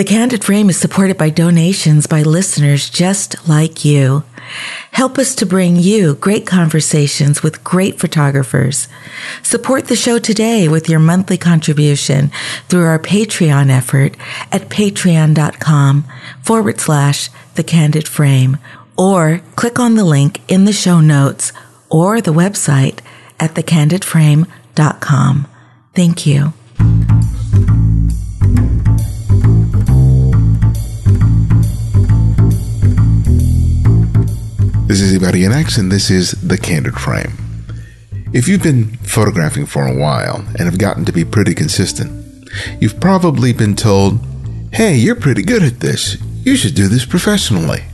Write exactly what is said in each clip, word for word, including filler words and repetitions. The Candid Frame is supported by donations by listeners just like you. Help us to bring you great conversations with great photographers. Support the show today with your monthly contribution through our Patreon effort at patreon.com forward slash The Candid Frame, or click on the link in the show notes or the website at the candid frame dot com. Thank you. This is Ibarionex, and this is The Candid Frame. If you've been photographing for a while and have gotten to be pretty consistent, you've probably been told, hey, you're pretty good at this. You should do this professionally.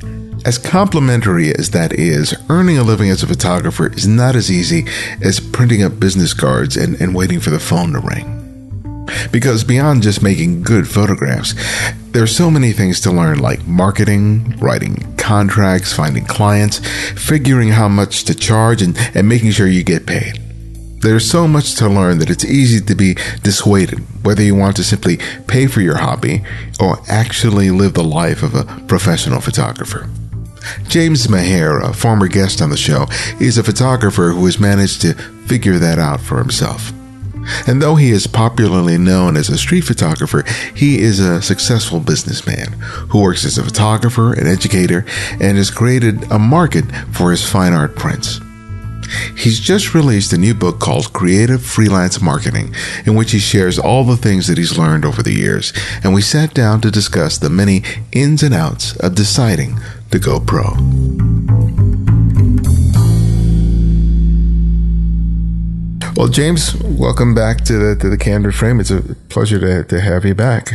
As complimentary as that is, earning a living as a photographer is not as easy as printing up business cards and, and waiting for the phone to ring. Because beyond just making good photographs, there are so many things to learn, like marketing, writing contracts, finding clients, figuring how much to charge, and, and making sure you get paid. There's so much to learn that it's easy to be dissuaded, whether you want to simply pay for your hobby or actually live the life of a professional photographer. James Maher, a former guest on the show, is a photographer who has managed to figure that out for himself. And though he is popularly known as a street photographer, he is a successful businessman who works as a photographer, an educator, and has created a market for his fine art prints. He's just released a new book called Creative Freelance Marketing, in which he shares all the things that he's learned over the years, and we sat down to discuss the many ins and outs of deciding to go pro. Well, James, welcome back to the, to the Candid Frame. It's a pleasure to, to have you back.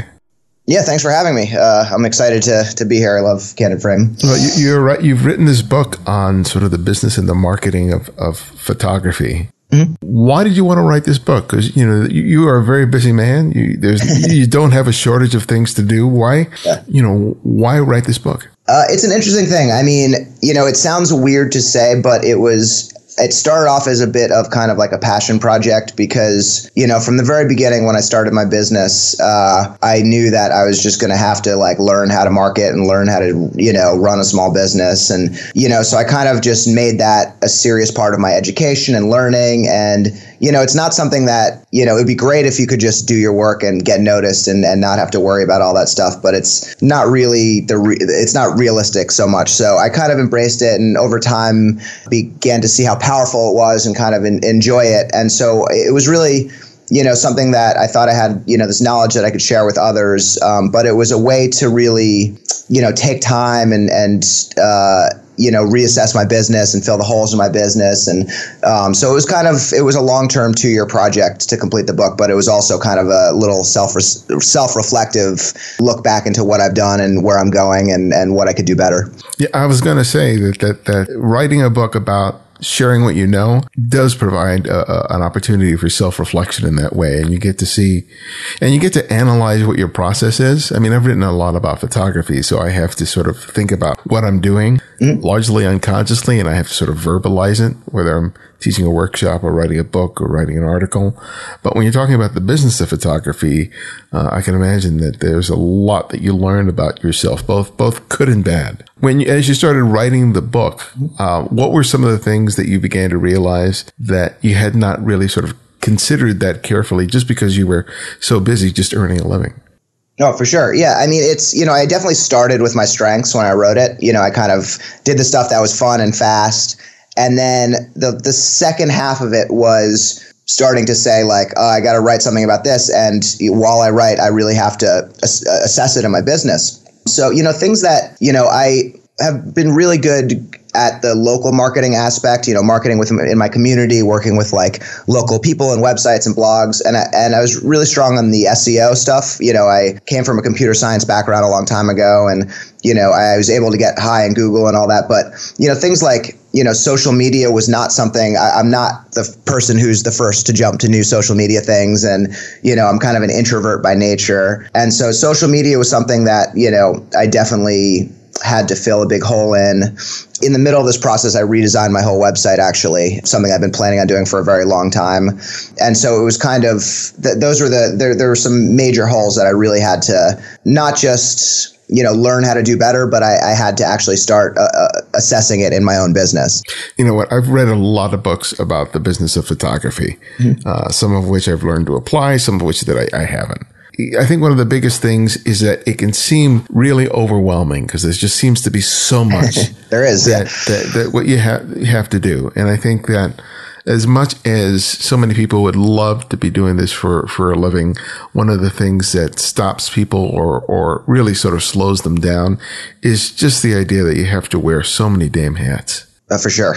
Yeah, thanks for having me. Uh, I'm excited to, to be here. I love Candid Frame. Well, you, you're right. You've written this book on sort of the business and the marketing of, of photography. Mm-hmm. Why did you want to write this book? Because, you know, you, you are a very busy man. You, there's, you don't have a shortage of things to do. Why, yeah. you know, why write this book? Uh, it's an interesting thing. I mean, you know, it sounds weird to say, but it was... It started off as a bit of kind of like a passion project because, you know, from the very beginning when I started my business, uh, I knew that I was just going to have to like learn how to market and learn how to, you know, run a small business. And, you know, so I kind of just made that a serious part of my education and learning. And, you know, it's not something that, you know, it'd be great if you could just do your work and get noticed and, and not have to worry about all that stuff. But it's not really the re- it's not realistic so much. So I kind of embraced it and over time began to see how powerful it was and kind of in, enjoy it. And so it was really, you know, something that I thought I had, you know, this knowledge that I could share with others. Um, but it was a way to really, you know, take time and, and, uh, you know, reassess my business and fill the holes in my business. And um, so it was kind of, it was a long-term two-year project to complete the book, but it was also kind of a little self self-reflective look back into what I've done and where I'm going and, and what I could do better. Yeah, I was going to say that, that, that writing a book about sharing what you know does provide a, a, an opportunity for self-reflection in that way. And you get to see, and you get to analyze what your process is. I mean, I've written a lot about photography, so I have to sort of think about what I'm doing mm-hmm. largely unconsciously, and I have to sort of verbalize it, whether I'm teaching a workshop or writing a book or writing an article. But when you're talking about the business of photography, uh, I can imagine that there's a lot that you learned about yourself, both, both good and bad. When you, as you started writing the book, uh, what were some of the things that you began to realize that you had not really sort of considered that carefully just because you were so busy just earning a living? No, for sure. Yeah. I mean, it's, you know, I definitely started with my strengths when I wrote it. You know, I kind of did the stuff that was fun and fast. And then the the second half of it was starting to say like, oh, I got to write something about this. And while I write, I really have to ass- assess it in my business. So, you know, things that, you know, I have been really good at the local marketing aspect, you know, marketing with in my community, working with like local people and websites and blogs. And I, and I was really strong on the S E O stuff. You know, I came from a computer science background a long time ago and, you know, I was able to get high in Google and all that. But, you know, things like, you know, social media was not something I, I'm not the person who's the first to jump to new social media things. And, you know, I'm kind of an introvert by nature. And so social media was something that, you know, I definitely had to fill a big hole in. In the middle of this process, I redesigned my whole website, actually, something I've been planning on doing for a very long time. And so it was kind of, th- those were the, there, there were some major holes that I really had to not just, you know, learn how to do better, but I, I had to actually start uh, assessing it in my own business. You know what? I've read a lot of books about the business of photography, mm-hmm. uh, some of which I've learned to apply, some of which that I, I haven't. I think one of the biggest things is that it can seem really overwhelming because there just seems to be so much there is that, yeah. that, that what you have, you have to do. And I think that as much as so many people would love to be doing this for, for a living, one of the things that stops people or, or really sort of slows them down is just the idea that you have to wear so many damn hats. Uh, for sure.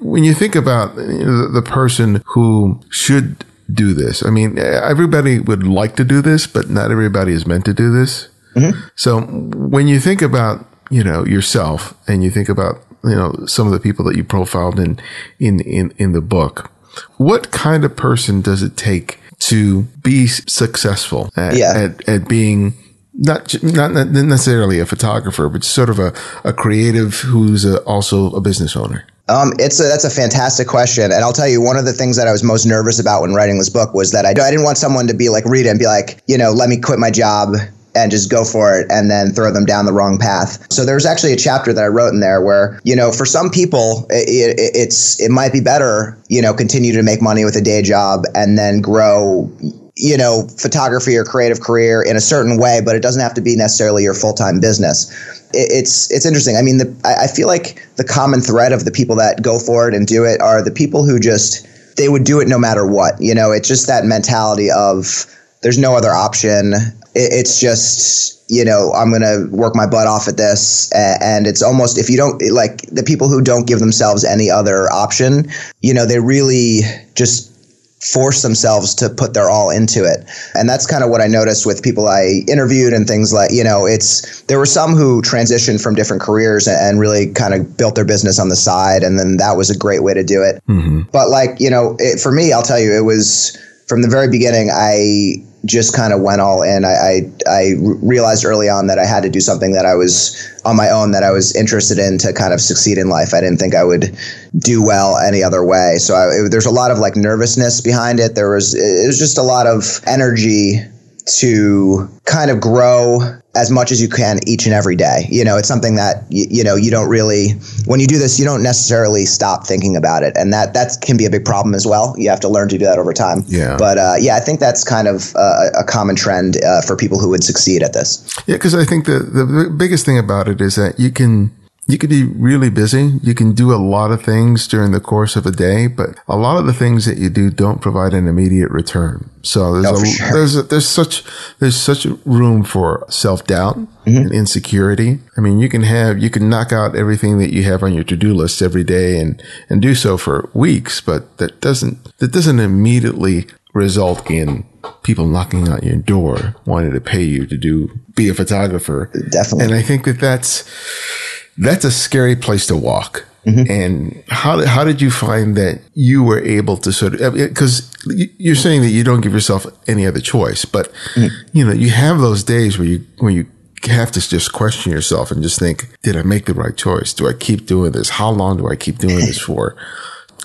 When you think about, you know, the person who should do this. I mean, everybody would like to do this, but not everybody is meant to do this. Mm-hmm. So when you think about, you know, yourself and you think about, you know, some of the people that you profiled in, in, in, in the book, what kind of person does it take to be successful at, yeah. at, at being not, not necessarily a photographer, but sort of a, a creative who's a, also a business owner? Um, it's a, that's a fantastic question. And I'll tell you, one of the things that I was most nervous about when writing this book was that I, I didn't want someone to be like, read it and be like, you know, let me quit my job and just go for it and then throw them down the wrong path. So there's actually a chapter that I wrote in there where, you know, for some people, it, it, it's, it might be better, you know, continue to make money with a day job and then grow, you know, photography or creative career in a certain way, but it doesn't have to be necessarily your full-time business. It, it's it's interesting. I mean, the, I, I feel like the common thread of the people that go for it and do it are the people who just, they would do it no matter what. You know, it's just that mentality of there's no other option. It, it's just, you know, I'm going to work my butt off at this. And, and it's almost, if you don't, like the people who don't give themselves any other option, you know, they really just force themselves to put their all into it. And that's kind of what I noticed with people I interviewed and things like, you know, it's, there were some who transitioned from different careers and really kind of built their business on the side. And then that was a great way to do it. Mm-hmm. But like, you know, it, for me, I'll tell you, it was from the very beginning, I just kind of went all in. I, I, I realized early on that I had to do something that I was on my own, that I was interested in to kind of succeed in life. I didn't think I would do well any other way. So I, it, there's a lot of like nervousness behind it. There was, it was just a lot of energy to kind of grow as much as you can each and every day. You know, it's something that, you, you know, you don't really, when you do this, you don't necessarily stop thinking about it. And that, that can be a big problem as well. You have to learn to do that over time. Yeah. But uh, yeah, I think that's kind of a, a common trend uh, for people who would succeed at this. Yeah. Cause I think the, the biggest thing about it is that you can, you can be really busy. You can do a lot of things during the course of a day, but a lot of the things that you do don't provide an immediate return. So there's no, a, sure. there's a, there's such there's such room for self-doubt mm-hmm. and insecurity. I mean, you can have you can knock out everything that you have on your to-do list every day and and do so for weeks, but that doesn't that doesn't immediately result in people knocking on your door wanting to pay you to do be a photographer. Definitely. And I think that that's That's a scary place to walk. Mm-hmm. And how, how did you find that you were able to sort of, because you're saying that you don't give yourself any other choice, but mm-hmm. you know, you have those days where you, when you have to just question yourself and just think, did I make the right choice? Do I keep doing this? How long do I keep doing this for?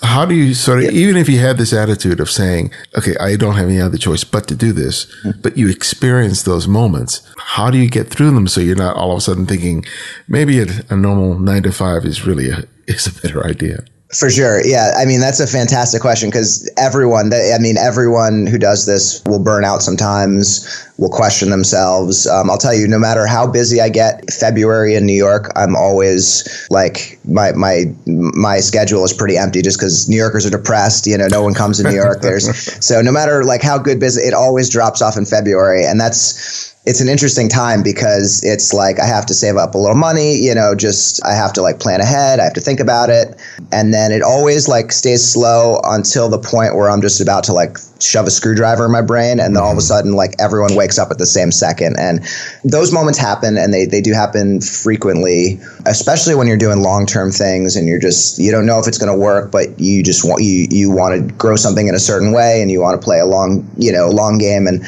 How do you sort of, yep. even if you had this attitude of saying, okay, I don't have any other choice but to do this, mm-hmm. but you experience those moments, how do you get through them so you're not all of a sudden thinking maybe a, a normal nine to five is really a, is a better idea? For sure. Yeah. I mean, that's a fantastic question because everyone, they, I mean, everyone who does this will burn out sometimes, will question themselves. Um, I'll tell you, no matter how busy I get, February in New York, I'm always like my my my schedule is pretty empty just because New Yorkers are depressed. You know, no one comes to New York. There's so no matter like how good busy, it always drops off in February. And that's it's an interesting time because it's like I have to save up a little money, you know, just I have to like plan ahead. I have to think about it. And then it always like stays slow until the point where I'm just about to like shove a screwdriver in my brain. And then all of a sudden, like everyone wakes up at the same second. And those moments happen and they, they do happen frequently, especially when you're doing long-term things and you're just, you don't know if it's going to work, but you just want, you, you want to grow something in a certain way and you want to play a long, you know, long game. And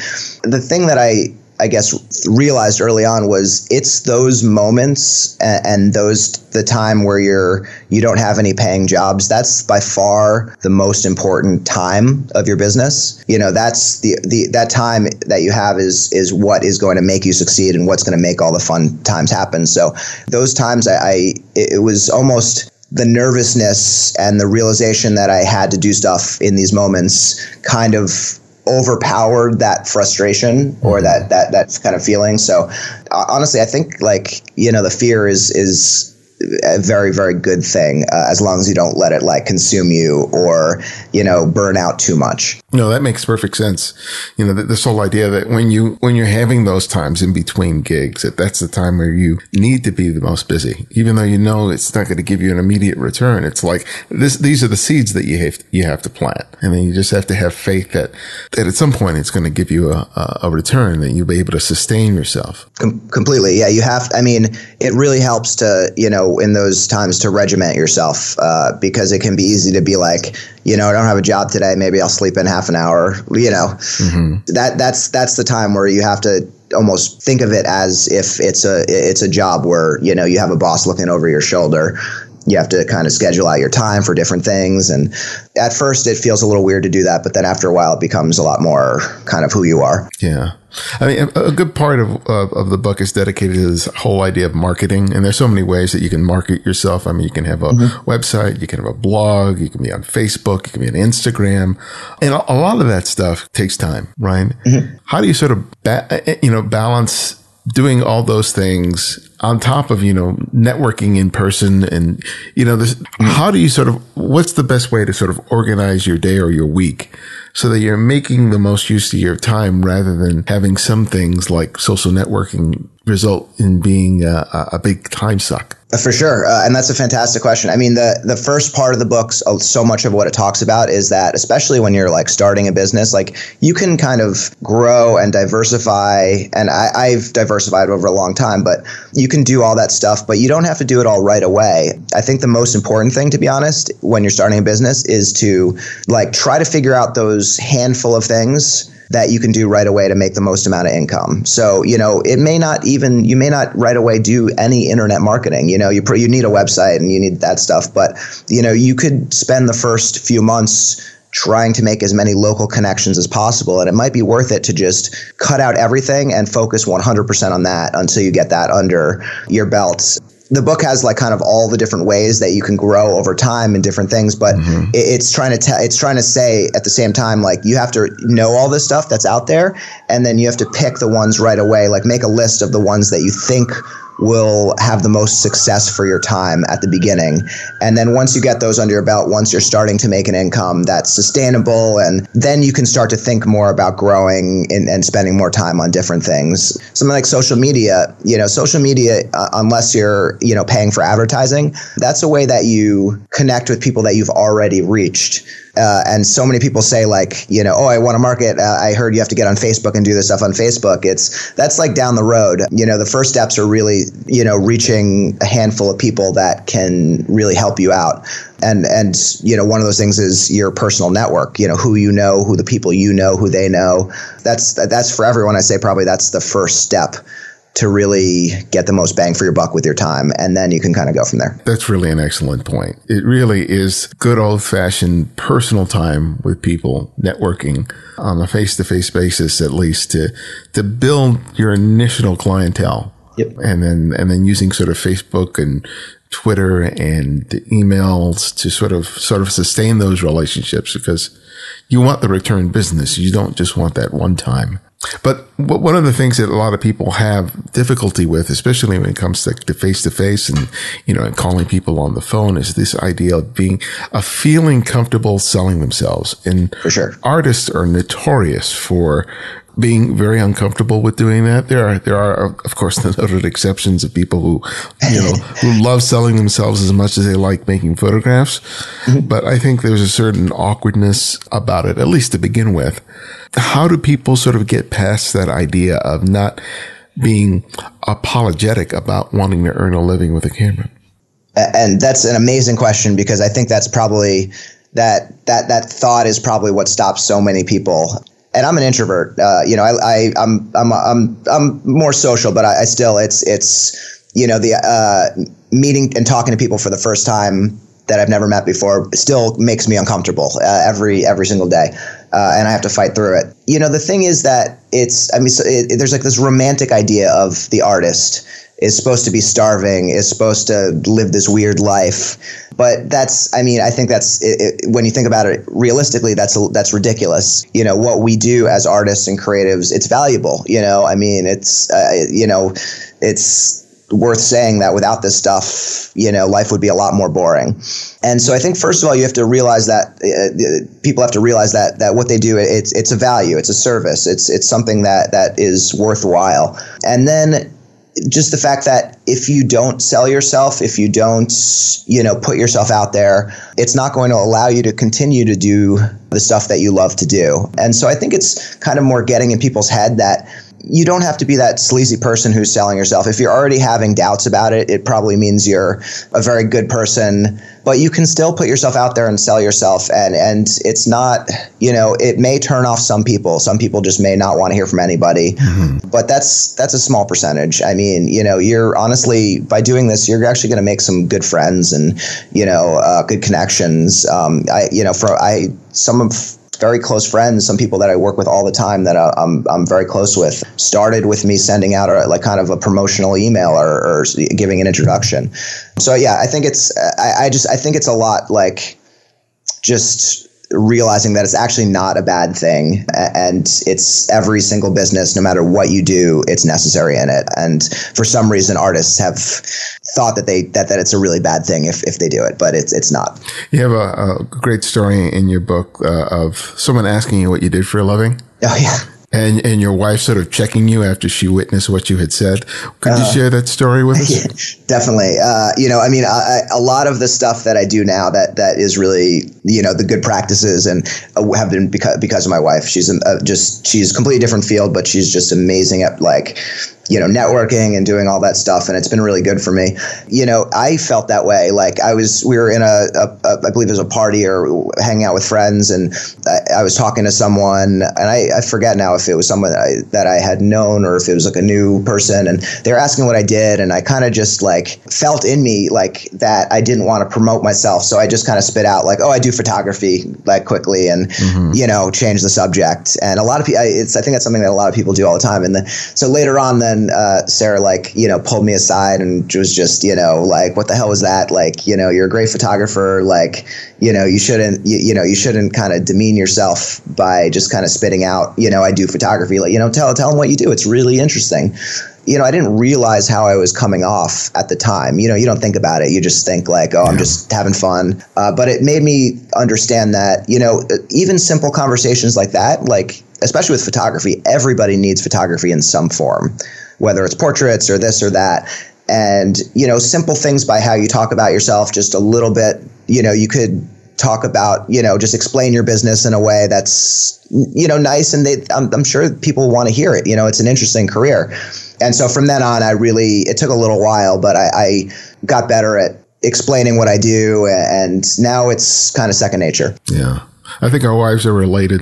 the thing that I, I guess, realized early on was it's those moments and, and those the time where you're you don't have any paying jobs. That's by far the most important time of your business. You know, that's the, the that time that you have is is what is going to make you succeed and what's going to make all the fun times happen. So those times, I, I it was almost the nervousness and the realization that I had to do stuff in these moments kind of overpowered that frustration or that that that kind of feeling. So honestly, I think, like, you know, the fear is is a very, very good thing uh, as long as you don't let it like consume you or, you know, burn out too much. No, that makes perfect sense. You know, th- this whole idea that when you, when you're having those times in between gigs, that that's the time where you need to be the most busy, even though, you know, it's not going to give you an immediate return. It's like this, these are the seeds that you have, to, you have to plant. And then you just have to have faith that, that at some point it's going to give you a, a return, that you'll be able to sustain yourself. Com- completely. Yeah. You have, I mean, it really helps to, you know, in those times to regiment yourself uh, because it can be easy to be like, you know, I don't have a job today. Maybe I'll sleep in half an hour. You know, mm-hmm. that that's that's the time where you have to almost think of it as if it's a it's a job where, you know, you have a boss looking over your shoulder. You have to kind of schedule out your time for different things. And at first it feels a little weird to do that, but then after a while it becomes a lot more kind of who you are. Yeah. I mean, a good part of, of, of the book is dedicated to this whole idea of marketing. And there's so many ways that you can market yourself. I mean, you can have a mm-hmm. website, you can have a blog, you can be on Facebook, you can be on Instagram. And a, a lot of that stuff takes time, right? Mm-hmm. How do you sort of, ba- you know, balance doing all those things on top of, you know, networking in person and, you know, this, how do you sort of, what's the best way to sort of organize your day or your week so that you're making the most use of your time rather than having some things like social networking result in being a, a big time suck? For sure. Uh, and that's a fantastic question. I mean, the, the first part of the book, so much of what it talks about is that, especially when you're like starting a business, like you can kind of grow and diversify. And I, I've diversified over a long time, but you can do all that stuff, but you don't have to do it all right away. I think the most important thing, to be honest, when you're starting a business is to like try to figure out those handful of things that you can do right away to make the most amount of income. So, you know, it may not even, you may not right away do any internet marketing. You know, you pr- you need a website and you need that stuff, but, you know, you could spend the first few months trying to make as many local connections as possible. And it might be worth it to just cut out everything and focus one hundred percent on that until you get that under your belts. The book has like kind of all the different ways that you can grow over time and different things, but mm-hmm. it's trying to tell, it's trying to say at the same time, like you have to know all this stuff that's out there, and then you have to pick the ones right away, like make a list of the ones that you think will have the most success for your time at the beginning. And then once you get those under your belt, once you're starting to make an income that's sustainable, and then you can start to think more about growing and, and spending more time on different things. Something like social media, you know, social media, uh, unless you're, you know, paying for advertising, that's a way that you connect with people that you've already reached. Uh, and so many people say like, you know, oh, I want to market. Uh, I heard you have to get on Facebook and do this stuff on Facebook. It's that's like down the road. You know, the first steps are really, you know, reaching a handful of people that can really help you out. And, and, you know, one of those things is your personal network, you know, who you know, who the people you know, who they know. That's that's for everyone. I say probably that's the first step to really get the most bang for your buck with your time. And then you can kind of go from there. That's really an excellent point. It really is good old fashioned personal time with people, networking on a face-to-face basis, at least to, to build your initial clientele. Yep. And then, and then using sort of Facebook and Twitter and emails to sort of, sort of sustain those relationships, because you want the return business. You don't just want that one time. But one of the things that a lot of people have difficulty with, especially when it comes to, to face-to-face and, you know, and calling people on the phone, is this idea of being, of feeling comfortable selling themselves. And for sure, artists are notorious for being very uncomfortable with doing that. There are, there are, of course, the noted exceptions of people who, you know, who love selling themselves as much as they like making photographs. Mm-hmm. But I think there's a certain awkwardness about it, at least to begin with. How do people sort of get past that idea of not being apologetic about wanting to earn a living with a camera? And that's an amazing question, because I think that's probably that, that, that thought is probably what stops so many people. And I'm an introvert. Uh, you know, I, I, I'm, I'm, I'm, I'm more social, but I, I still, it's, it's, you know, the uh, meeting and talking to people for the first time that I've never met before still makes me uncomfortable uh, every, every single day. Uh, and I have to fight through it. You know, the thing is that it's, I mean, so it, it, there's like this romantic idea of the artist is supposed to be starving, is supposed to live this weird life. But that's, I mean, I think that's, it, it, when you think about it realistically, that's that's ridiculous. You know, what we do as artists and creatives, it's valuable. You know, I mean, it's, uh, you know, it's worth saying that without this stuff, you know, life would be a lot more boring. And so I think, first of all, you have to realize that uh, people have to realize that that what they do, it's it's a value, it's a service, it's it's something that that is worthwhile. And then just the fact that if you don't sell yourself, if you don't, you know, put yourself out there, it's not going to allow you to continue to do the stuff that you love to do. And so I think it's kind of more getting in people's head that you don't have to be that sleazy person who's selling yourself. If you're already having doubts about it, it probably means you're a very good person, but you can still put yourself out there and sell yourself. And, and it's not, you know, it may turn off some people. Some people just may not want to hear from anybody, mm-hmm. but that's, that's a small percentage. I mean, you know, you're honestly, by doing this, you're actually going to make some good friends and, you know, uh, good connections. Um, I, you know, for, I, some of, very close friends, some people that I work with all the time that I, I'm I'm very close with, started with me sending out a, like kind of a promotional email or, or giving an introduction. So yeah, I think it's I, I just I think it's a lot like just realizing that it's actually not a bad thing, and it's every single business, no matter what you do, it's necessary in it. And for some reason, artists have thought that they that, that it's a really bad thing if, if they do it, but it's it's not. You have a, a great story in your book uh, of someone asking you what you did for a living. Oh yeah. And and your wife sort of checking you after she witnessed what you had said. Could uh, you share that story with us? Yeah, definitely. Uh, you know, I mean, I, I, a lot of the stuff that I do now that that is really, you know, the good practices and uh, have been because, because of my wife. She's uh, just she's a completely different field, but she's just amazing at like, you know, networking and doing all that stuff. And it's been really good for me. You know, I felt that way. Like I was, we were in a, a, a I believe it was a party or hanging out with friends. And I, I was talking to someone, and I, I forget now if it was someone that I, that I had known or if it was like a new person, and they were asking what I did. And I kind of just like felt in me like that I didn't want to promote myself. So I just kind of spit out like, oh, I do photography, like quickly and, mm-hmm. you know, change the subject. And a lot of people, it's, I think that's something that a lot of people do all the time. And the, so later on then, And uh, Sarah, like, you know, pulled me aside and was just, you know, like, what the hell was that? Like, you know, you're a great photographer. Like, you know, you shouldn't, you, you know, you shouldn't kind of demean yourself by just kind of spitting out, you know, I do photography. Like, you know, tell, tell them what you do. It's really interesting. You know, I didn't realize how I was coming off at the time. You know, you don't think about it. You just think like, oh, yeah. I'm just having fun. Uh, but it made me understand that, you know, even simple conversations like that, like, especially with photography, everybody needs photography in some form, whether it's portraits or this or that. And, you know, simple things by how you talk about yourself just a little bit, you know, you could talk about, you know, just explain your business in a way that's, you know, nice. And they, I'm, I'm sure people want to hear it. You know, it's an interesting career. And so from then on, I really, it took a little while, but I, I got better at explaining what I do. And now it's kind of second nature. Yeah. I think our wives are related.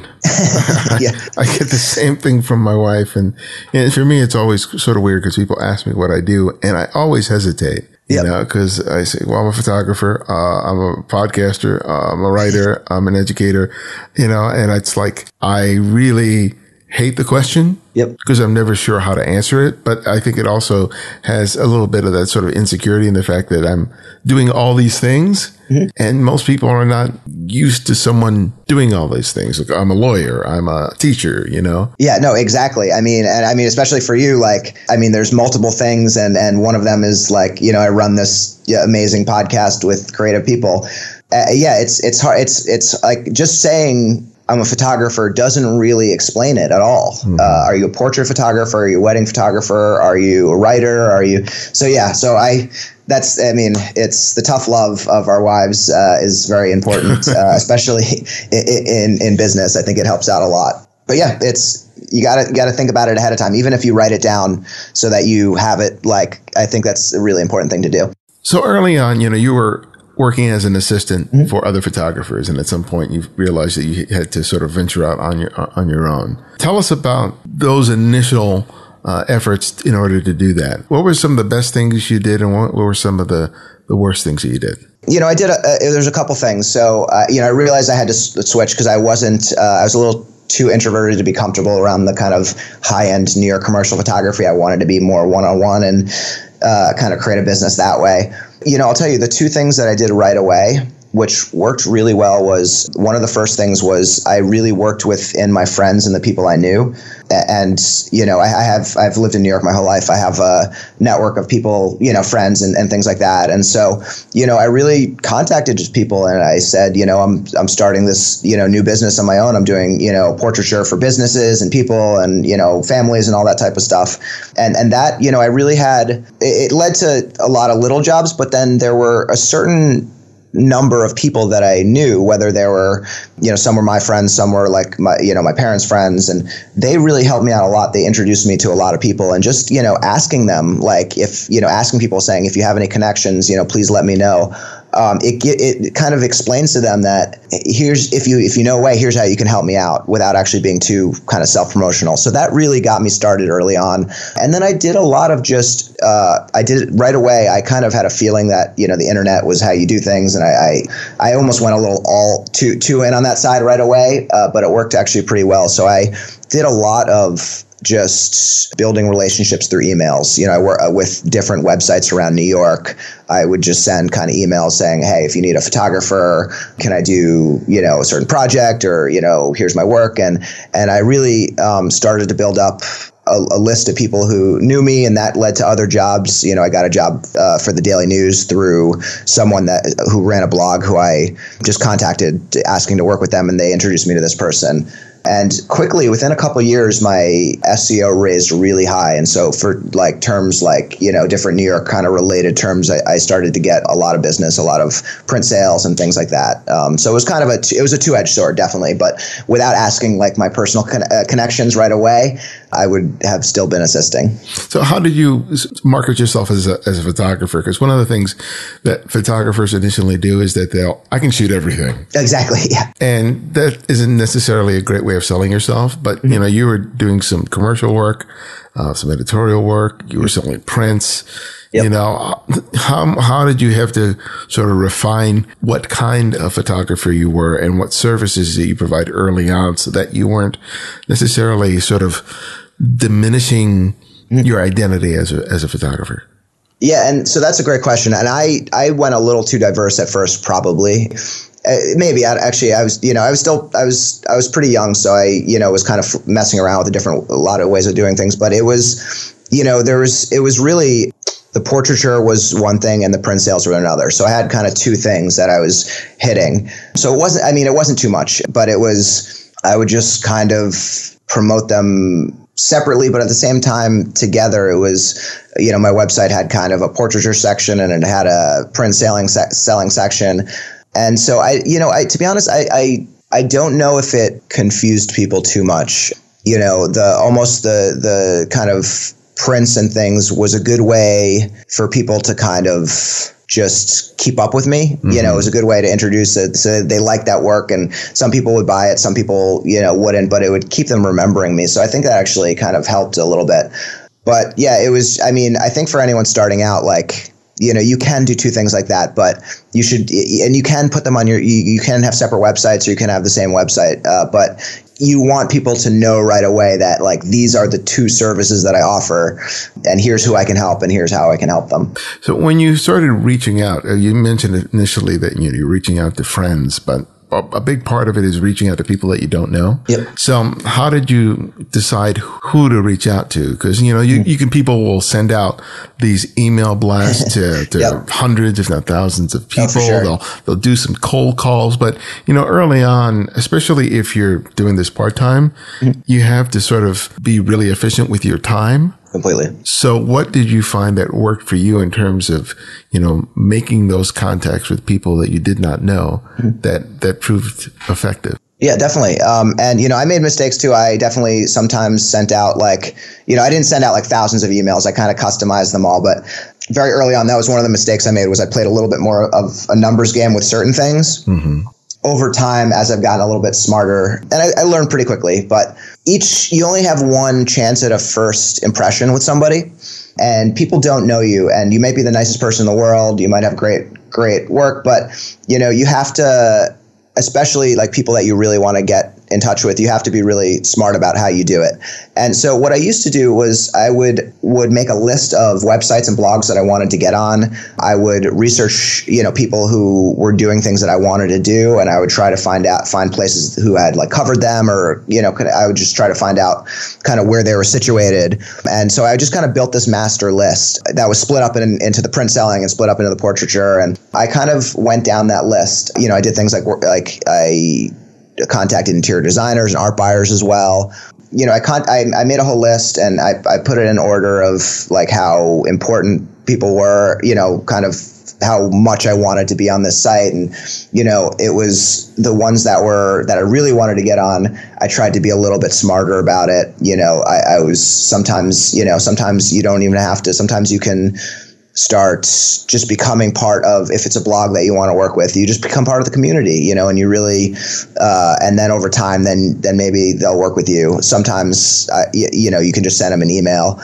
yeah. I, I get the same thing from my wife. And, and for me, it's always sort of weird because people ask me what I do and I always hesitate, you yep. know, because I say, well, I'm a photographer. Uh, I'm a podcaster. Uh, I'm a writer. I'm an educator, you know, and it's like, I really hate the question. Yep. Because I'm never sure how to answer it. But I think it also has a little bit of that sort of insecurity in the fact that I'm doing all these things. Mm-hmm. And most people are not used to someone doing all these things. Like, I'm a lawyer. I'm a teacher, you know? Yeah, no, exactly. I mean, and I mean, especially for you, like, I mean, there's multiple things. And, and one of them is like, you know, I run this yeah, amazing podcast with creative people. Uh, yeah, it's, it's hard. It's, it's like just saying, I'm a photographer doesn't really explain it at all. Mm-hmm. Uh, are you a portrait photographer? Are you a wedding photographer? Are you a writer? Are you, so yeah, so I, that's, I mean, it's the tough love of our wives, uh, is very important, uh, especially in, in, in business. I think it helps out a lot, but yeah, it's, you gotta, you gotta think about it ahead of time, even if you write it down so that you have it. Like, I think that's a really important thing to do. So early on, you know, you were working as an assistant mm-hmm. for other photographers, and at some point you realized that you had to sort of venture out on your on your own. Tell us about those initial uh, efforts in order to do that. What were some of the best things you did, and what were some of the, the worst things that you did? You know, I did. A, uh, there's a couple things. So, uh, you know, I realized I had to s- switch because I wasn't. Uh, I was a little too introverted to be comfortable around the kind of high-end New York commercial photography. I wanted to be more one-on-one and uh, kind of create a business that way. You know, I'll tell you the two things that I did right away, which worked really well, was one of the first things was I really worked within my friends and the people I knew. And, you know, I have, I've lived in New York my whole life. I have a network of people, you know, friends and, and things like that. And so, you know, I really contacted just people and I said, you know, I'm, I'm starting this, you know, new business on my own. I'm doing, you know, portraiture for businesses and people and, you know, families and all that type of stuff. And, and that, you know, I really had, it, it led to a lot of little jobs, but then there were a certain number of people that I knew, whether they were, you know, some were my friends, some were like my, you know, my parents' friends, and they really helped me out a lot. They introduced me to a lot of people, and just, you know, asking them, like, if, you know, asking people saying, if you have any connections, you know, please let me know. Um, it, it it kind of explains to them that here's, if you, if you know a way, here's how you can help me out without actually being too kind of self-promotional. So that really got me started early on. And then I did a lot of just, uh, I did it right away. I kind of had a feeling that, you know, the internet was how you do things. And I, I, I almost went a little all too, too in on that side right away, uh, but it worked actually pretty well. So I did a lot of just building relationships through emails. You know, I work with different websites around New York. I would just send kind of emails saying, hey, if you need a photographer, can I do, you know, a certain project, or, you know, here's my work. And, and I really um, started to build up a, a list of people who knew me, and that led to other jobs. You know, I got a job uh, for the Daily News through someone that who ran a blog who I just contacted asking to work with them, and they introduced me to this person. And quickly, within a couple of years, my S E O raised really high. And so for like terms like, you know, different New York kind of related terms, I, I started to get a lot of business, a lot of print sales and things like that. Um, so it was kind of a, it was a two-edged sword, definitely. But without asking like my personal con- uh, connections right away, I would have still been assisting. So how did you market yourself as a, as a photographer? Because one of the things that photographers initially do is that they'll, I can shoot everything. Exactly. Yeah. And that isn't necessarily a great way of selling yourself, but you know, you were doing some commercial work, uh, some editorial work, you were selling prints. Yep. You know, how how did you have to sort of refine what kind of photographer you were and what services that you provide early on, so that you weren't necessarily sort of diminishing your identity as a, as a photographer? Yeah, and so that's a great question. And I, I went a little too diverse at first, probably. Uh, maybe I, actually I was, you know, I was still, I was, I was pretty young. So I, you know, was kind of messing around with a different, a lot of ways of doing things, but it was, you know, there was, it was really, the portraiture was one thing and the print sales were another. So I had kind of two things that I was hitting. So it wasn't, I mean, it wasn't too much, but it was, I would just kind of promote them separately, but at the same time together. It was, you know, my website had kind of a portraiture section and it had a print selling se- selling section. And so I, you know, I, to be honest, I, I, I don't know if it confused people too much. You know, the, almost the, the kind of prints and things was a good way for people to kind of just keep up with me. Mm-hmm. You know, it was a good way to introduce it. So they liked that work, and some people would buy it, some people, you know, wouldn't, but it would keep them remembering me. So I think that actually kind of helped a little bit. But yeah, it was, I mean, I think for anyone starting out, like, you know, you can do two things like that, but you should, and you can put them on your, you, you can have separate websites, or you can have the same website, uh, but you want people to know right away that like, these are the two services that I offer, and here's who I can help, and here's how I can help them. So when you started reaching out, you mentioned initially that you know, you're reaching out to friends, but a big part of it is reaching out to people that you don't know. Yep. So how did you decide who to reach out to? Because, you know, you, you can, people will send out these email blasts to, to yep. hundreds, if not thousands of people. Oh, for sure. They'll, they'll do some cold calls. But, you know, early on, especially if you're doing this part-time, mm-hmm. you have to sort of be really efficient with your time. Completely. So what did you find that worked for you in terms of, you know, making those contacts with people that you did not know mm-hmm. that, that proved effective? Yeah, definitely. Um, and, you know, I made mistakes too. I definitely sometimes sent out like, you know, I didn't send out like thousands of emails. I kind of customized them all, but very early on, that was one of the mistakes I made, was I played a little bit more of a numbers game with certain things. Mm-hmm. Over time, as I've gotten a little bit smarter, and I, I learned pretty quickly, but each, you only have one chance at a first impression with somebody, and people don't know you, and you may be the nicest person in the world. You might have great, great work, but you know, you have to, especially like people that you really want to get in touch with, you have to be really smart about how you do it. And so what I used to do was I would would make a list of websites and blogs that I wanted to get on. I would research, you know, people who were doing things that I wanted to do, and I would try to find out, find places who had like covered them, or, you know, I would just try to find out kind of where they were situated. And so I just kind of built this master list that was split up in, into the print selling and split up into the portraiture. And I kind of went down that list. You know, I did things like, like I... contacted interior designers and art buyers as well. You know, I con- I, I made a whole list, and I, I put it in order of like how important people were, you know, kind of how much I wanted to be on this site. And, you know, it was the ones that were, that I really wanted to get on. I tried to be a little bit smarter about it. You know, I, I was sometimes, you know, sometimes you don't even have to, sometimes you can start just becoming part of, if it's a blog that you want to work with, you just become part of the community, you know, and you really, uh, and then over time, then, then maybe they'll work with you. Sometimes, uh, you, you know, you can just send them an email.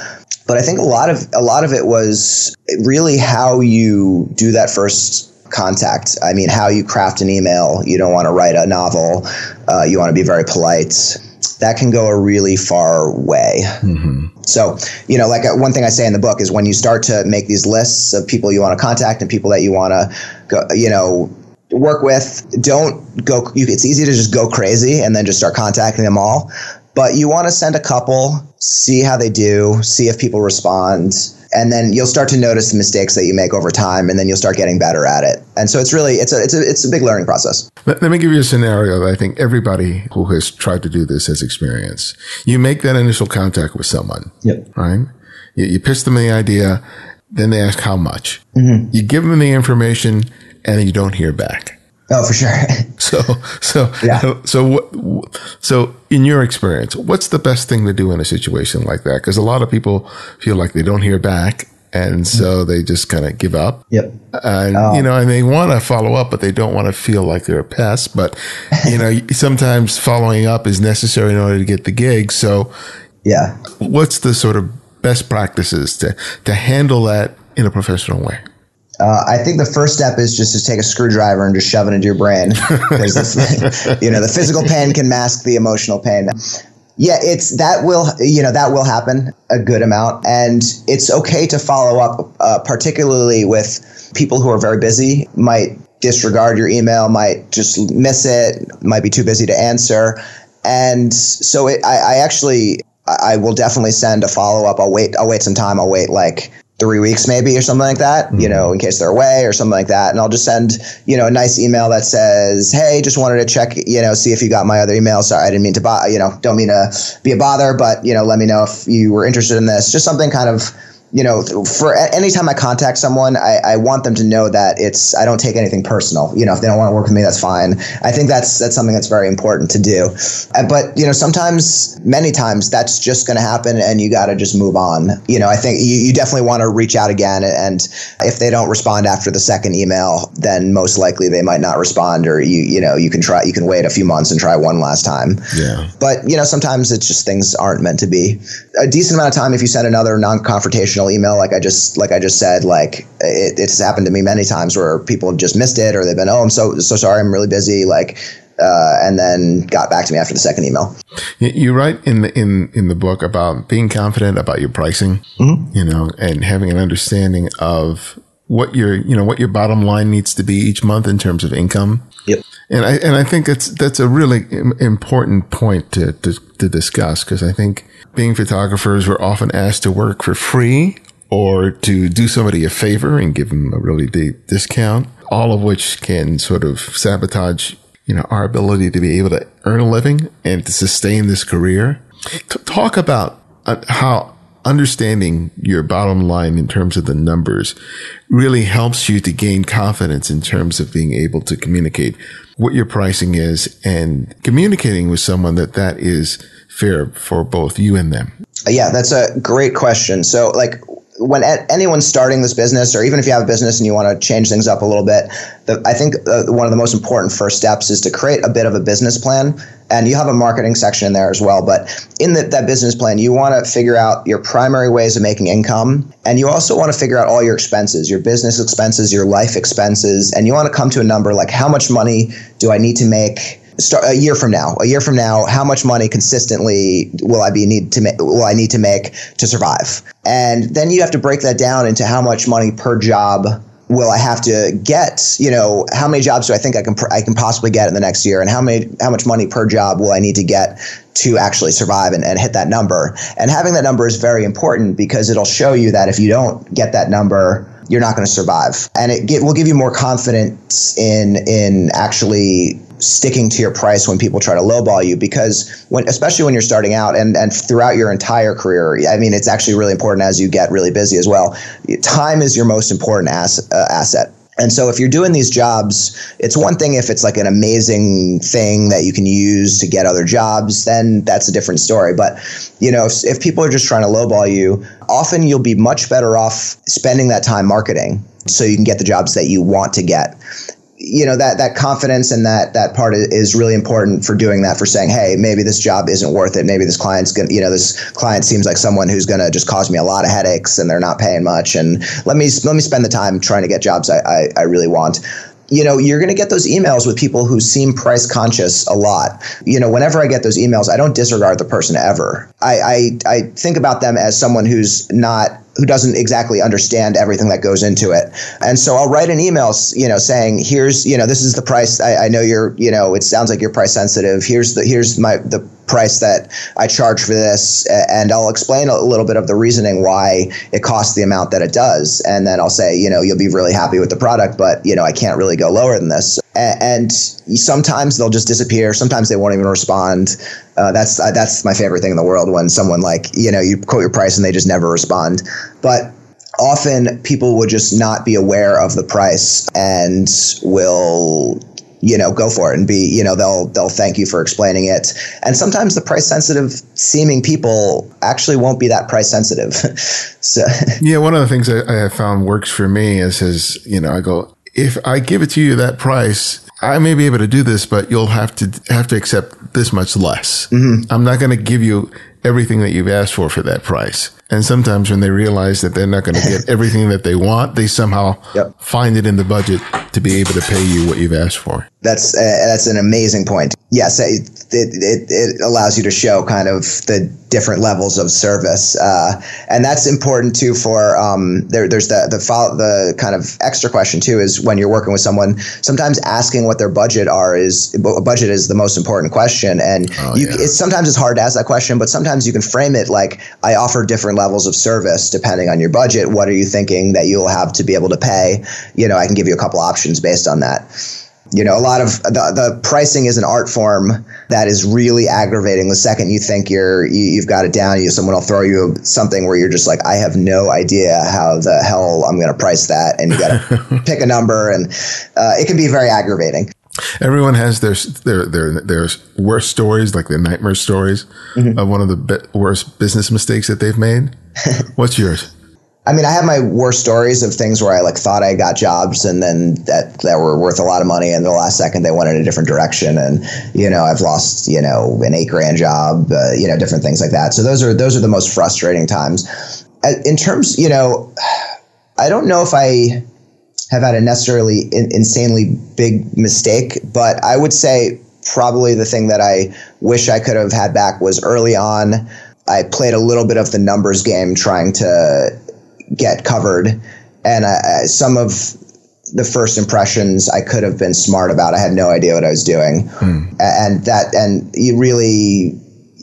But I think a lot of, a lot of it was really how you do that first contact. I mean, how you craft an email. You don't want to write a novel. Uh, you want to be very polite. That can go a really far way. Mm-hmm. So, you know, like one thing I say in the book is when you start to make these lists of people you want to contact and people that you want to go, you know, work with, don't go, you, it's easy to just go crazy and then just start contacting them all. But you want to send a couple, see how they do, see if people respond, and then you'll start to notice the mistakes that you make over time, and then you'll start getting better at it. And so it's really, it's a, it's a, it's a big learning process. Let, let me give you a scenario that I think everybody who has tried to do this has experienced. You make that initial contact with someone, yep. Right? You, you pitch them the idea, then they ask how much. Mm-hmm. You give them the information, and you don't hear back. Oh, for sure. so, so, yeah. so, so in your experience, what's the best thing to do in a situation like that? Because a lot of people feel like they don't hear back, and so they just kind of give up. Yep. And, oh. you know, and they want to follow up, but they don't want to feel like they're a pest. But, you know, sometimes following up is necessary in order to get the gig. So, yeah. What's the sort of best practices to, to handle that in a professional way? Uh, I think the first step is just to take a screwdriver and just shove it into your brain, because you know, the physical pain can mask the emotional pain. Yeah, it's that will you know that will happen a good amount, and it's okay to follow up, uh, particularly with people who are very busy, might disregard your email, might just miss it, might be too busy to answer, and so it, I, I actually I will definitely send a follow up. I'll wait. I'll wait some time. I'll wait like. three weeks maybe or something like that, you know, in case they're away or something like that. And I'll just send, you know, a nice email that says, hey, just wanted to check, you know, see if you got my other email. Sorry, I didn't mean to, bo- you know, don't mean to be a bother, but, you know, let me know if you were interested in this. Just something kind of, you know, for anytime I contact someone, I, I want them to know that it's, I don't take anything personal. You know, if they don't want to work with me, that's fine. I think that's, that's something that's very important to do. But, you know, sometimes, many times that's just going to happen, and you got to just move on. You know, I think you, you definitely want to reach out again. And if they don't respond after the second email, then most likely they might not respond, or you, you know, you can try, you can wait a few months and try one last time. Yeah. But, you know, sometimes it's just things aren't meant to be. A decent amount of time, if you send another non-confrontational email, like I just like I just said, like it, it's happened to me many times where people have just missed it, or they've been, oh, I'm so so sorry, I'm really busy, like, uh, and then got back to me after the second email. You write in the in in the book about being confident about your pricing, mm-hmm. you know, and having an understanding of what your you know what your bottom line needs to be each month in terms of income. Yep. And I and I think that's that's a really important point to to, to discuss, because I think. Being photographers, we're often asked to work for free or to do somebody a favor and give them a really deep discount, all of which can sort of sabotage, you know, our ability to be able to earn a living and to sustain this career. T- talk about uh, how understanding your bottom line in terms of the numbers really helps you to gain confidence in terms of being able to communicate what your pricing is and communicating with someone that that is fair for both you and them? Yeah, that's a great question. So like when anyone's starting this business, or even if you have a business and you want to change things up a little bit, the, I think uh, one of the most important first steps is to create a bit of a business plan. And you have a marketing section in there as well. But in the, that business plan, you want to figure out your primary ways of making income. And you also want to figure out all your expenses, your business expenses, your life expenses. And you want to come to a number like, how much money do I need to make Start a year from now, a year from now, how much money consistently will I be need to make, will I need to make to survive? And then you have to break that down into how much money per job will I have to get, you know, how many jobs do I think I can, I can possibly get in the next year, and how many, how much money per job will I need to get to actually survive and, and hit that number. And having that number is very important, because it'll show you that if you don't get that number, you're not going to survive. And it get, will give you more confidence in, in actually sticking to your price when people try to lowball you, because when, especially when you're starting out and, and throughout your entire career, I mean, it's actually really important as you get really busy as well. Time is your most important as, uh, asset. And so if you're doing these jobs, it's one thing if it's like an amazing thing that you can use to get other jobs, then that's a different story. But, you know, if, if people are just trying to lowball you, often you'll be much better off spending that time marketing so you can get the jobs that you want to get. You know, that that confidence and that that part is really important for doing that, for saying, hey, maybe this job isn't worth it. Maybe this client's going to, you know, this client seems like someone who's going to just cause me a lot of headaches and they're not paying much. And let me let me spend the time trying to get jobs I, I, I really want. You know, you're going to get those emails with people who seem price conscious a lot. You know, whenever I get those emails, I don't disregard the person ever. I, I, I think about them as someone who's not, who doesn't exactly understand everything that goes into it. And so I'll write an email, you know, saying, here's, you know, this is the price. I, I know you're, you know, it sounds like you're price sensitive. Here's the, here's my, the price that I charge for this. And I'll explain a little bit of the reasoning why it costs the amount that it does. And then I'll say, you know, you'll be really happy with the product, but, you know, I can't really go lower than this. And sometimes they'll just disappear. Sometimes they won't even respond. Uh, that's uh, that's my favorite thing in the world, when someone, like, you know, you quote your price and they just never respond. But often people will just not be aware of the price and will, you know, go for it and be, you know, they'll they'll thank you for explaining it. And sometimes the price sensitive seeming people actually won't be that price sensitive. So yeah, one of the things I have found works for me is, is, you know, I go, if I give it to you that price, I may be able to do this, but you'll have to have to accept this much less. Mm-hmm. I'm not going to give you everything that you've asked for for that price. And sometimes when they realize that they're not going to get everything that they want, they somehow yep. find it in the budget to be able to pay you what you've asked for. That's uh, that's an amazing point. Yes, it, it it allows you to show kind of the different levels of service, uh, and that's important too. For um, there, there's the the follow, the kind of extra question too is, when you're working with someone, sometimes asking what their budget are is budget is the most important question, and oh, you, yeah. it's, sometimes it's hard to ask that question, but sometimes you can frame it like, I offer different levels of service depending on your budget. What are you thinking that you'll have to be able to pay? You know, I can give you a couple options based on that. You know, a lot of the, the pricing is an art form that is really aggravating. The second you think you're, you, you've got it down, you, someone will throw you something where you're just like, I have no idea how the hell I'm going to price that. And you got to pick a number, and uh, it can be very aggravating. Everyone has their, their, their, their worst stories, like their nightmare stories mm-hmm. of one of the be- worst business mistakes that they've made. What's yours? I mean, I have my worst stories of things where I like thought I got jobs, and then that, that were worth a lot of money, and the last second they went in a different direction. And, you know, I've lost, you know, an eight grand job, uh, you know, different things like that. So those are, those are the most frustrating times. In terms, you know, I don't know if I have had a necessarily in, insanely big mistake, but I would say probably the thing that I wish I could have had back was, early on, I played a little bit of the numbers game trying to get covered. And I, some of the first impressions I could have been smart about. I had no idea what I was doing. Hmm. And that, and you really,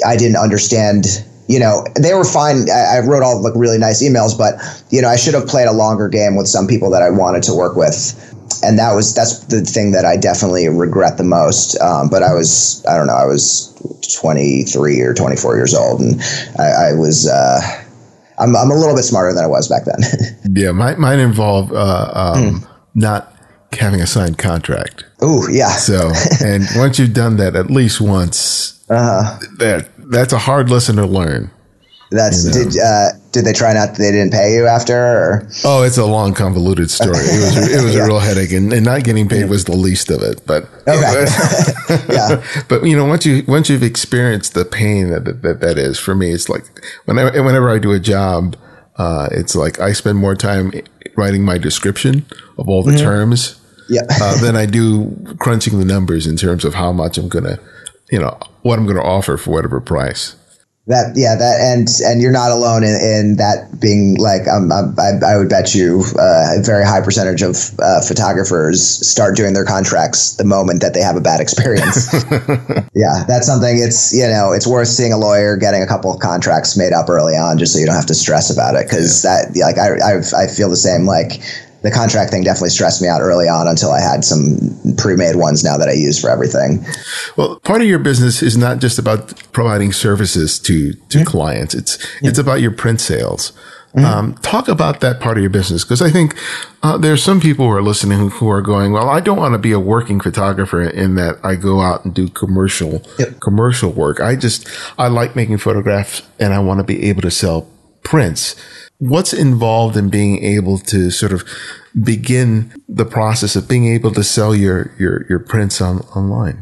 I didn't understand. You know, they were fine. I wrote all like really nice emails, but, you know, I should have played a longer game with some people that I wanted to work with. And that was, that's the thing that I definitely regret the most. Um, but I was, I don't know, I was twenty-three or twenty-four years old, and I, I was, uh, I'm, I'm a little bit smarter than I was back then. yeah. Mine, mine involved, uh, um, mm. not having a signed contract. Oh yeah. So, and once you've done that at least once, uh-huh. that, that's a hard lesson to learn. That's you know. did uh, did they try not? They didn't pay you after? Or? Oh, it's a long, convoluted story. It was it was yeah. a real headache, and, and not getting paid was the least of it. But okay. yeah, but you know, once you once you've experienced the pain that that, that is for me, it's like whenever whenever I do a job, uh, it's like I spend more time writing my description of all the mm-hmm. terms, yeah, uh, than I do crunching the numbers in terms of how much I'm gonna, you know, what I'm gonna offer for whatever price. That yeah that and and you're not alone in, in that being like um, I I would bet you uh, a very high percentage of uh, photographers start doing their contracts the moment that they have a bad experience. yeah, that's something. It's you know it's worth seeing a lawyer, getting a couple of contracts made up early on, just so you don't have to stress about it, because yeah. that like I I've, I feel the same. Like the contract thing definitely stressed me out early on until I had some pre-made ones now that I use for everything. Well, part of your business is not just about providing services to, to yeah. clients. It's yeah. it's about your print sales. Mm-hmm. Um, talk about that part of your business, because I think uh, there are some people who are listening who, who are going, well, I don't want to be a working photographer in that I go out and do commercial yep. commercial work. I just I like making photographs and I want to be able to sell prints. What's involved in being able to sort of begin the process of being able to sell your your, your prints on, online?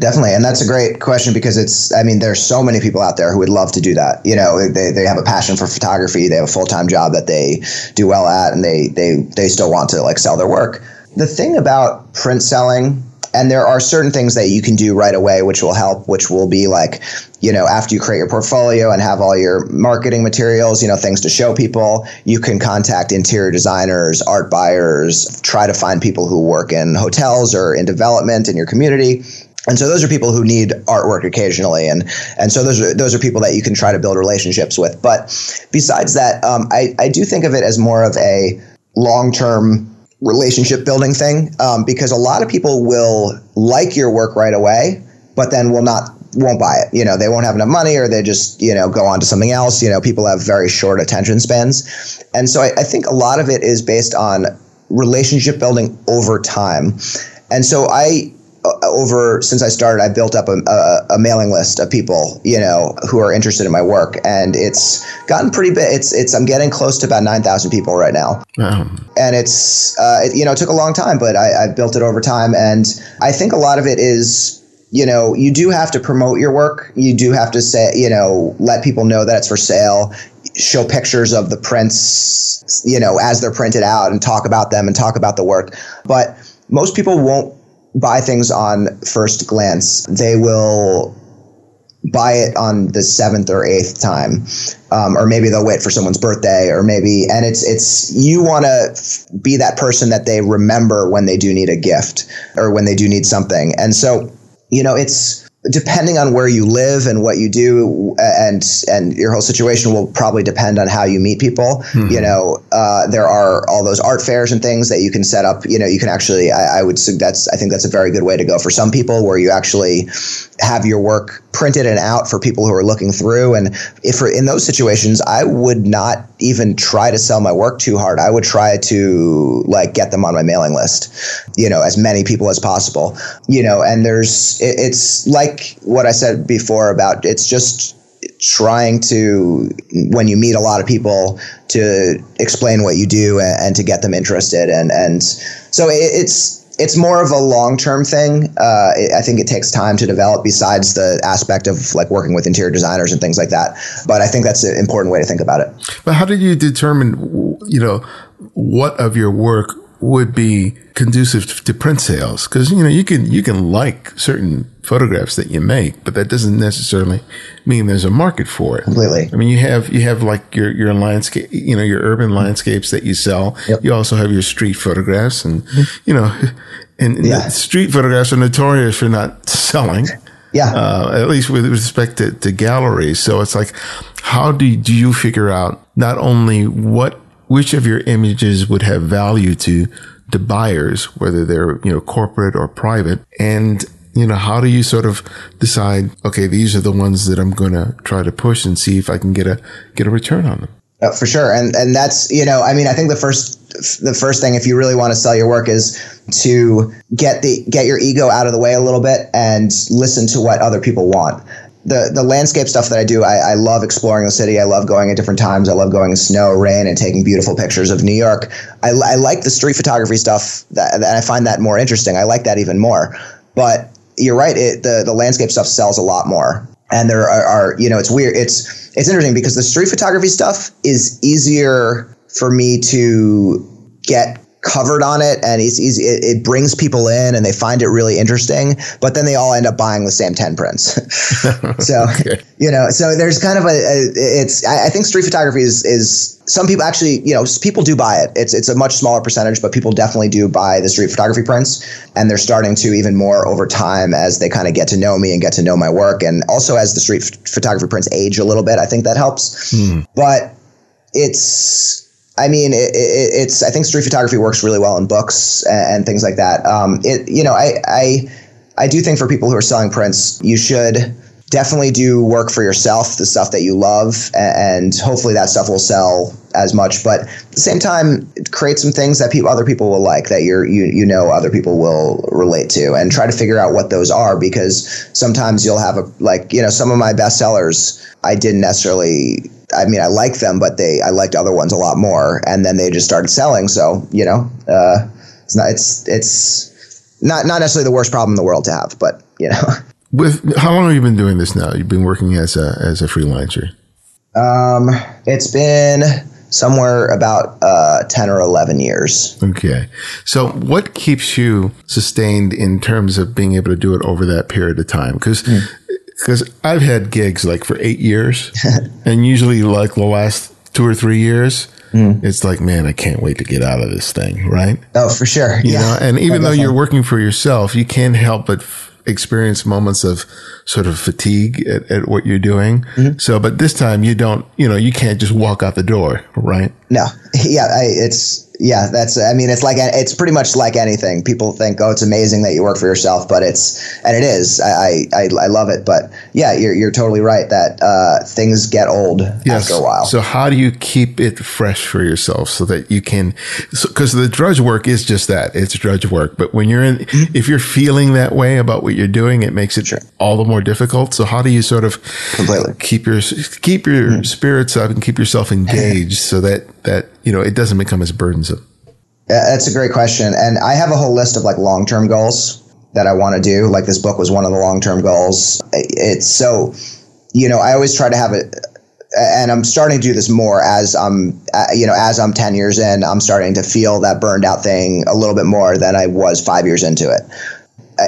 Definitely. And that's a great question, because it's, I mean, there's so many people out there who would love to do that. You know, they, they have a passion for photography. They have a full-time job that they do well at, and they, they, they still want to like sell their work. The thing about print selling, and there are certain things that you can do right away, which will help, which will be like, you know, after you create your portfolio and have all your marketing materials, you know, things to show people, you can contact interior designers, art buyers, try to find people who work in hotels or in development in your community. And so those are people who need artwork occasionally. And, and so those are, those are people that you can try to build relationships with. But besides that, um, I, I do think of it as more of a long-term relationship building thing, um, because a lot of people will like your work right away, but then will not, won't buy it. You know, they won't have enough money, or they just, you know, go on to something else. You know, people have very short attention spans. And so I, I think a lot of it is based on relationship building over time. And so I, over, since I started, I built up a, a, a mailing list of people, you know, who are interested in my work, and it's gotten pretty big. It's, it's, I'm getting close to about nine thousand people right now. Wow. And it's, uh, it, you know, it took a long time, but I, I built it over time. And I think a lot of it is, you know, you do have to promote your work. You do have to say, you know, let people know that it's for sale, show pictures of the prints, you know, as they're printed out, and talk about them and talk about the work. But most people won't buy things on first glance. They will buy it on the seventh or eighth time, um, or maybe they'll wait for someone's birthday, or maybe, and it's, it's, you want to be that person that they remember when they do need a gift, or when they do need something. And so, you know, it's, depending on where you live and what you do, and and your whole situation will probably depend on how you meet people. Mm-hmm. You know, uh, there are all those art fairs and things that you can set up. You know, you can actually, I, I would suggest, I think that's a very good way to go for some people, where you actually have your work printed and out for people who are looking through. And if in those situations, I would not even try to sell my work too hard. I would try to like get them on my mailing list, you know, as many people as possible, you know, and there's, it, it's like, like what I said before about, it's just trying to, when you meet a lot of people, to explain what you do and, and to get them interested. And, and so it, it's, it's more of a long-term thing. Uh, it, I think it takes time to develop, besides the aspect of like working with interior designers and things like that. But I think that's an important way to think about it. But how did you determine, you know, what of your work would be conducive to print sales? Because, you know, you can you can like certain photographs that you make, but that doesn't necessarily mean there's a market for it. Completely. I mean, you have you have like your your landscape, you know, your urban landscapes that you sell. Yep. You also have your street photographs, and you know, and yeah. street photographs are notorious for not selling. Yeah. Uh, at least with respect to, to galleries. So it's like, how do do you figure out not only what which of your images would have value to the buyers, whether they're, you know, corporate or private? And, you know, how do you sort of decide, okay, these are the ones that I'm going to try to push and see if I can get a, get a return on them? Oh, for sure. And, and that's, you know, I mean, I think the first, the first thing, if you really want to sell your work, is to get the, get your ego out of the way a little bit and listen to what other people want. the the landscape stuff that I do, I, I love exploring the city. I love going at different times. I love going in snow, rain, and taking beautiful pictures of New York. I, I like the street photography stuff, that, and I find that more interesting. I like that even more. But you're right, it, the the landscape stuff sells a lot more. And there are, are, you know, it's weird. It's it's interesting because the street photography stuff is easier for me to get covered on it, and it's easy. It, it brings people in, and they find it really interesting. But then they all end up buying the same ten prints. So okay. you know, so there's kind of a, a it's. I, I think street photography is is some people actually, you know, people do buy it. It's it's a much smaller percentage, but people definitely do buy the street photography prints, and they're starting to even more over time as they kind of get to know me and get to know my work, and also as the street ph- photography prints age a little bit. I think that helps. Hmm. But it's. I mean, it, it, it's. I think street photography works really well in books and, and things like that. Um, it, you know, I, I, I do think for people who are selling prints, you should definitely do work for yourself, the stuff that you love, and, and hopefully that stuff will sell as much. But at the same time, create some things that people, other people will like, that you're, you, you know, other people will relate to, and try to figure out what those are, because sometimes you'll have a like, you know, some of my best sellers, I didn't necessarily. I mean, I like them, but they I liked other ones a lot more, and then they just started selling. So you know, uh, it's not it's it's not not necessarily the worst problem in the world to have, but you know. With how long have you been doing this now? You've been working as a as a freelancer. Um, it's been somewhere about uh, ten or eleven years. Okay, so what keeps you sustained in terms of being able to do it over that period of time? Because. Mm. Because I've had gigs like for eight years and usually like the last two or three years, mm. it's like, man, I can't wait to get out of this thing. Right. Oh, for sure. You yeah. know, and even though you're working for yourself, you can't help but f- experience moments of sort of fatigue at, at what you're doing. Mm-hmm. So, but this time you don't, you know, you can't just walk out the door. Right. No. Yeah. I, it's. Yeah, that's, I mean, it's like, it's pretty much like anything. People think, oh, it's amazing that you work for yourself, but it's, and it is, I, I, I love it. But yeah, you're, you're totally right that uh, things get old yes. after a while. So how do you keep it fresh for yourself so that you can, because so, the drudge work is just that, it's drudge work. But when you're in, mm-hmm. if you're feeling that way about what you're doing, it makes it sure. all the more difficult. So how do you sort of Completely. keep your, keep your mm-hmm. spirits up and keep yourself engaged so that, that, you know, it doesn't become as burdensome? Yeah, that's a great question. And I have a whole list of like long-term goals that I want to do. Like this book was one of the long-term goals. It's so, you know, I always try to have it, and I'm starting to do this more as I'm, you know, as I'm ten years in, I'm starting to feel that burned out thing a little bit more than I was five years into it.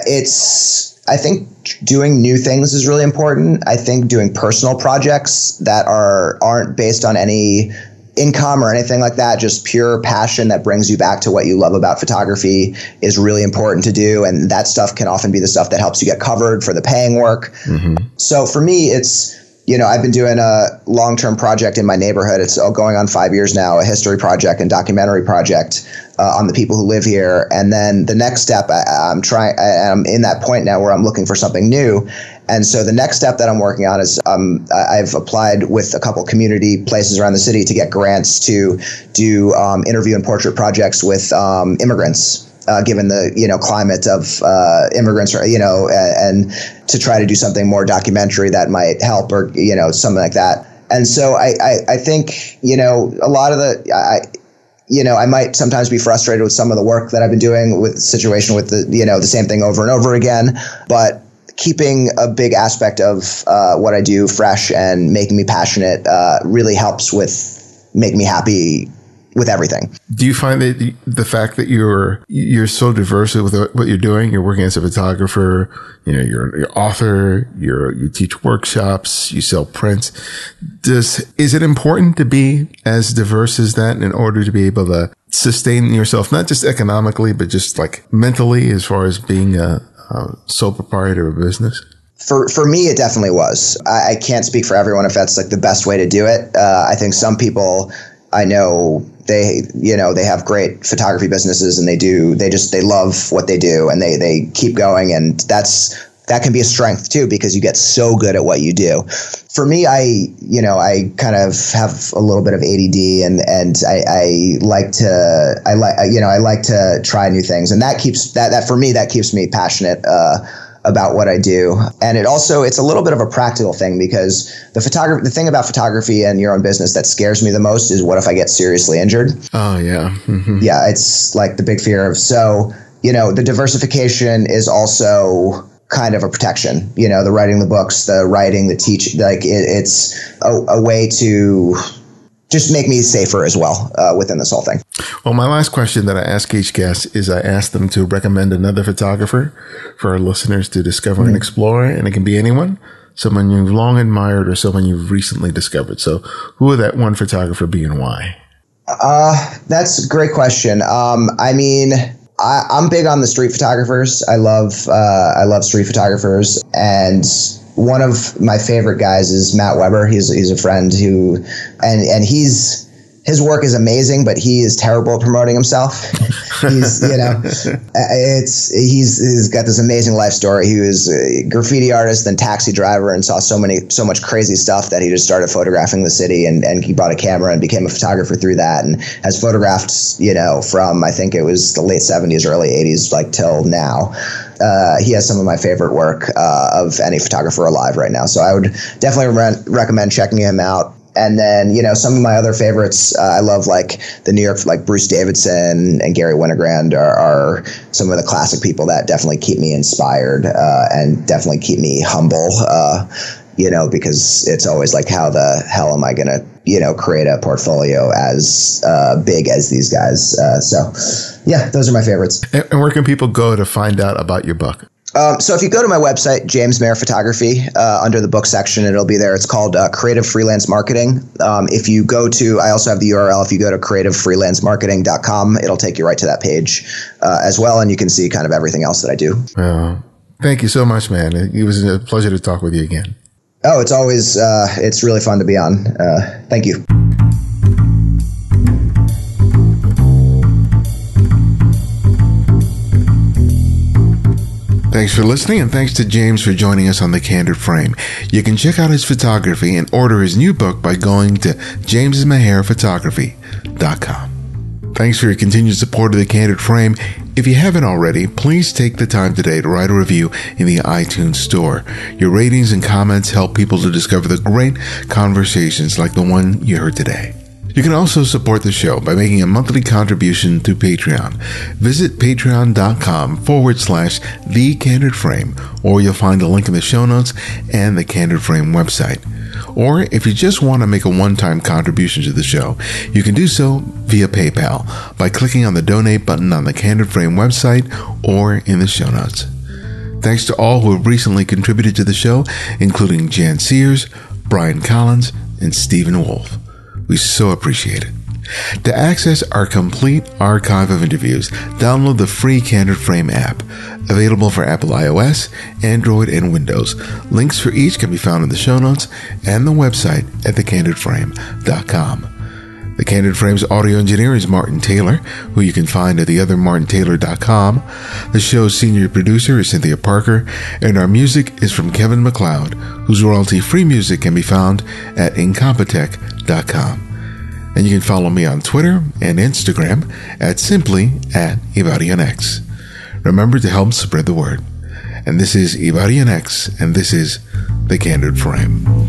It's, I think doing new things is really important. I think doing personal projects that are, aren't based on any income or anything like that, just pure passion that brings you back to what you love about photography is really important to do. And that stuff can often be the stuff that helps you get covered for the paying work. Mm-hmm. So for me, it's, you know, I've been doing a long-term project in my neighborhood. It's going on five years now, a history project and documentary project uh, on the people who live here. And then the next step, I, I'm trying, I, I'm in that point now where I'm looking for something new. And so the next step that I'm working on is um, I've applied with a couple community places around the city to get grants to do um, interview and portrait projects with um, immigrants, uh, given the, you know, climate of uh, immigrants, you know, and, and to try to do something more documentary that might help, or, you know, something like that. And so I, I, I think, you know, a lot of the I, you know, I might sometimes be frustrated with some of the work that I've been doing with the situation with the, you know, the same thing over and over again. But keeping a big aspect of uh, what I do fresh and making me passionate uh, really helps with make me happy with everything. Do you find that the fact that you're you're so diverse with what you're doing, you're working as a photographer, you know, you're an author, you're you teach workshops, you sell prints. Does is it important to be as diverse as that in order to be able to sustain yourself, not just economically, but just like mentally, as far as being a Uh, sole proprietor of a business? For for me, it definitely was. I, I can't speak for everyone if that's like the best way to do it. Uh, I think some people I know, they you know they have great photography businesses and they do they just they love what they do and they they keep going, and that's that can be a strength too, because you get so good at what you do. For me, I you know I kind of have a little bit of A D D and and I, I like to I like you know I like to try new things, and that keeps that that for me that keeps me passionate uh, about what I do. And it also, it's a little bit of a practical thing, because the photography, the thing about photography and your own business that scares me the most is, what if I get seriously injured? Oh, yeah. Mm-hmm. Yeah, it's like the big fear of, so, you know, the diversification is also kind of a protection, you know, the writing the books, the writing, the teach, like it, it's a, a way to just make me safer as well uh, within this whole thing. Well, my last question that I ask each guest is I ask them to recommend another photographer for our listeners to discover mm-hmm. and explore. And it can be anyone, someone you've long admired or someone you've recently discovered. So who would that one photographer be and why? Uh, that's a great question. Um, I mean, I, I'm big on the street photographers. I love uh, I love street photographers, and one of my favorite guys is Matt Weber. He's he's a friend who, and and he's his work is amazing, but he is terrible at promoting himself. he's you know, it's he's he's got this amazing life story. He was a graffiti artist, then taxi driver, and saw so many so much crazy stuff that he just started photographing the city, and and he bought a camera and became a photographer through that, and has photographed you know from I think it was the late seventies, early eighties, like till now. Uh, he has some of my favorite work uh, of any photographer alive right now. So I would definitely re- recommend checking him out. And then, you know, some of my other favorites, uh, I love like the New York, like Bruce Davidson and Gary Winogrand are, are some of the classic people that definitely keep me inspired uh, and definitely keep me humble, uh, you know, because it's always like, how the hell am I going to, you know, create a portfolio as uh, big as these guys? Uh, so, yeah, those are my favorites. And where can people go to find out about your book? Um, so if you go to my website, James Maher Photography, uh, under the book section, it'll be there. It's called uh, Creative Freelance Marketing. Um, if you go to, I also have the U R L. If you go to creative freelance marketing dot com, it'll take you right to that page uh, as well. And you can see kind of everything else that I do. Uh, thank you so much, man. It was a pleasure to talk with you again. Oh, it's always, uh, it's really fun to be on. Uh, thank you. Thanks for listening, and thanks to James for joining us on The Candid Frame. You can check out his photography and order his new book by going to james maher photography dot com. Thanks for your continued support of The Candid Frame. If you haven't already, please take the time today to write a review in the iTunes store. Your ratings and comments help people to discover the great conversations like the one you heard today. You can also support the show by making a monthly contribution to Patreon. Visit patreon.com forward slash The Candid Frame, or you'll find a link in the show notes and the Candid Frame website. Or if you just want to make a one-time contribution to the show, you can do so via PayPal by clicking on the donate button on the Candid Frame website or in the show notes. Thanks to all who have recently contributed to the show, including Jan Sears, Brian Collins, and Stephen Wolfe. We so appreciate it. To access our complete archive of interviews, download the free Candid Frame app, available for Apple iOS, Android, and Windows. Links for each can be found in the show notes and the website at the candid frame dot com. The Candid Frame's audio engineer is Martin Taylor, who you can find at the other martin taylor dot com. The show's senior producer is Cynthia Parker, and our music is from Kevin MacLeod, whose royalty-free music can be found at incompetech dot com. And you can follow me on Twitter and Instagram at simply at Ibarionex. Remember to help spread the word. And this is Ibarionex, and this is The Candid Frame.